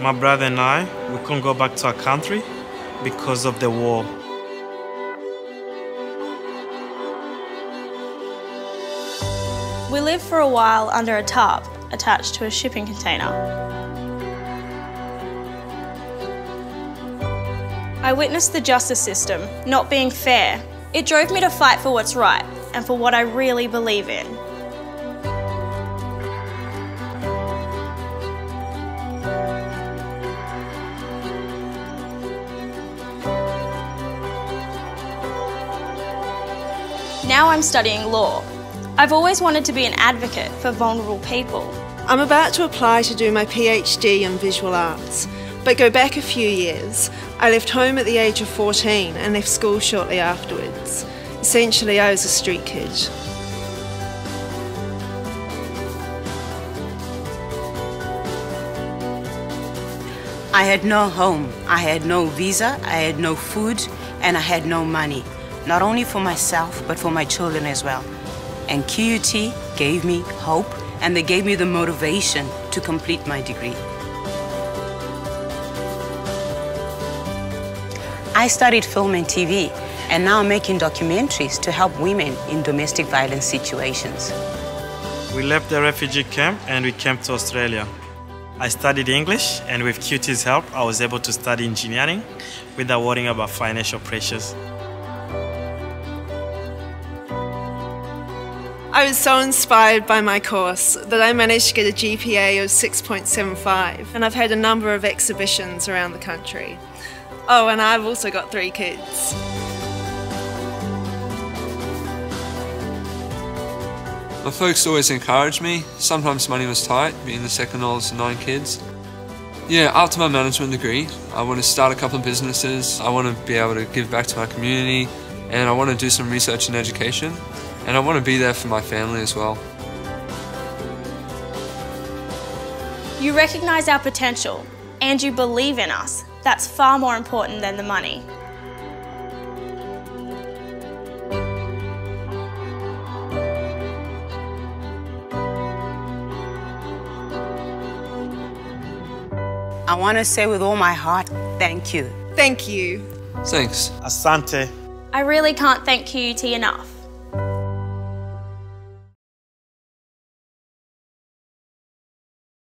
My brother and I, we couldn't go back to our country because of the war. We lived for a while under a tarp attached to a shipping container. I witnessed the justice system not being fair. It drove me to fight for what's right and for what I really believe in. Now I'm studying law. I've always wanted to be an advocate for vulnerable people. I'm about to apply to do my PhD in visual arts, but go back a few years. I left home at the age of 14 and left school shortly afterwards. Essentially, I was a street kid. I had no home, I had no visa, I had no food, and I had no money. Not only for myself, but for my children as well. And QUT gave me hope, and they gave me the motivation to complete my degree. I studied film and TV, and now I'm making documentaries to help women in domestic violence situations. We left the refugee camp and we came to Australia. I studied English, and with QUT's help, I was able to study engineering without worrying about financial pressures. I was so inspired by my course that I managed to get a GPA of 6.75, and I've had a number of exhibitions around the country. Oh, and I've also got 3 kids. My folks always encouraged me. Sometimes money was tight, being the second oldest of 9 kids. Yeah, after my management degree, I want to start a couple of businesses. I want to be able to give back to my community, and I want to do some research in education. And I want to be there for my family as well. You recognise our potential and you believe in us. That's far more important than the money. I want to say with all my heart, thank you. Thank you. Thanks. Asante. I really can't thank QUT enough.